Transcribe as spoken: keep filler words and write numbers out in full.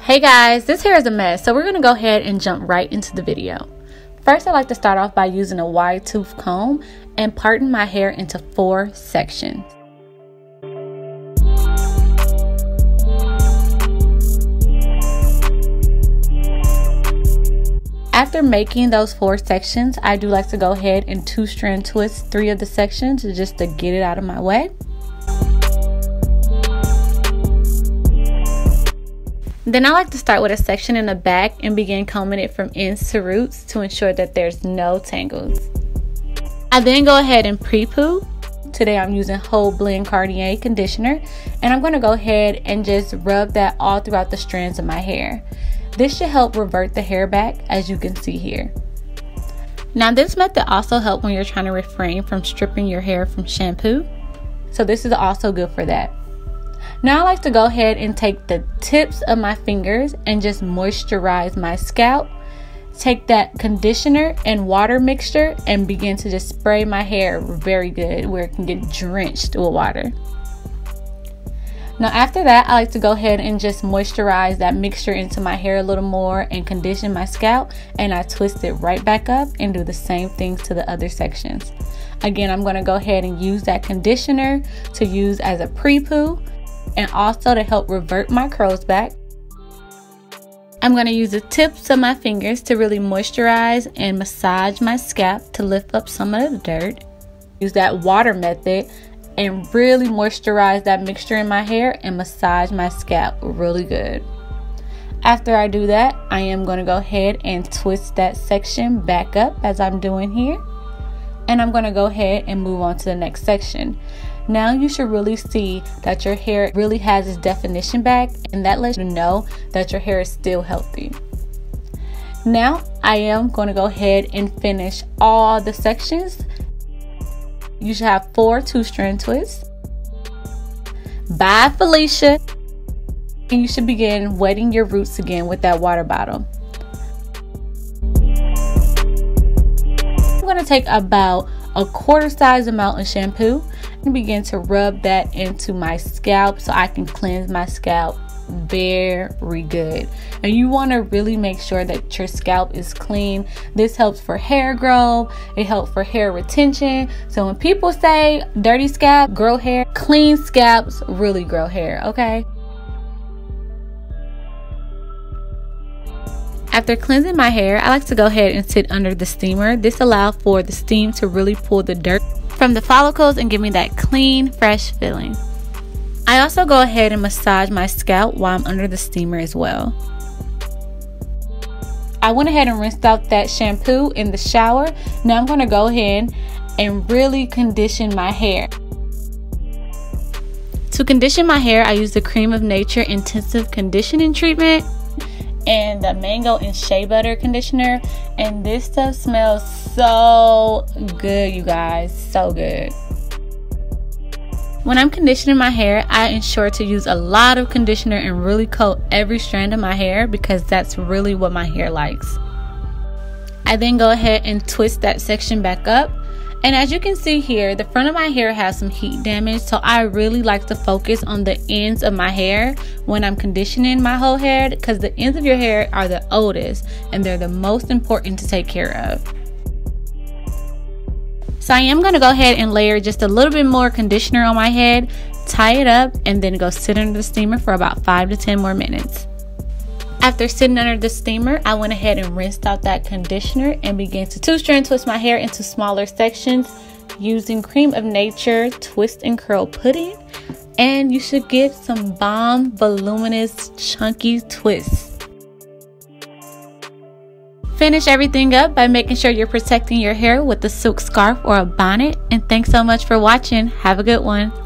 Hey guys, this hair is a mess, so we're going to go ahead and jump right into the video. First, I like to start off by using a wide tooth comb and parting my hair into four sections. After making those four sections, I do like to go ahead and two strand twist three of the sections just to get it out of my way. Then I like to start with a section in the back and begin combing it from ends to roots to ensure that there's no tangles. I then go ahead and pre-poo. Today I'm using Whole Blend Garnier Conditioner, and I'm going to go ahead and just rub that all throughout the strands of my hair. This should help revert the hair back, as you can see here. Now this method also helps when you're trying to refrain from stripping your hair from shampoo, so this is also good for that. Now I like to go ahead and take the tips of my fingers and just moisturize my scalp. Take that conditioner and water mixture and begin to just spray my hair very good where it can get drenched with water. Now after that, I like to go ahead and just moisturize that mixture into my hair a little more and condition my scalp, and I twist it right back up and do the same things to the other sections. Again, I'm going to go ahead and use that conditioner to use as a pre-poo, and also to help revert my curls back. I'm going to use the tips of my fingers to really moisturize and massage my scalp to lift up some of the dirt. Use that water method and really moisturize that mixture in my hair and massage my scalp really good. After I do that, I am going to go ahead and twist that section back up as I'm doing here. And I'm going to go ahead and move on to the next section. Now you should really see that your hair really has its definition back, and that lets you know that your hair is still healthy. Now I am going to go ahead and finish all the sections. You should have four two strand twists. Bye Felicia! And you should begin wetting your roots again with that water bottle. I'm going to take about a quarter size amount of shampoo and begin to rub that into my scalp so I can cleanse my scalp very good. And you want to really make sure that your scalp is clean. This helps for hair growth, it helps for hair retention. So when people say dirty scalp grow hair, clean scalps really grow hair, okay? After cleansing my hair, I like to go ahead and sit under the steamer. This allows for the steam to really pull the dirt from the follicles and give me that clean, fresh feeling. I also go ahead and massage my scalp while I'm under the steamer as well. I went ahead and rinsed out that shampoo in the shower. Now I'm going to go ahead and really condition my hair. To condition my hair, I use the Cream of Nature Intensive Conditioning Treatment and the mango and shea butter conditioner, and this stuff smells so good, you guys, so good. When I'm conditioning my hair, I ensure to use a lot of conditioner and really coat every strand of my hair because that's really what my hair likes. I then go ahead and twist that section back up, and as you can see here, the front of my hair has some heat damage, so I really like to focus on the ends of my hair when I'm conditioning my whole hair because the ends of your hair are the oldest and they're the most important to take care of. So I am going to go ahead and layer just a little bit more conditioner on my head, tie it up, and then go sit under the steamer for about five to ten more minutes. After sitting under the steamer, I went ahead and rinsed out that conditioner and began to two strand twist my hair into smaller sections using Cream of Nature Twist and Curl Pudding, and you should get some bomb voluminous chunky twists. Finish everything up by making sure you're protecting your hair with a silk scarf or a bonnet, and thanks so much for watching. Have a good one.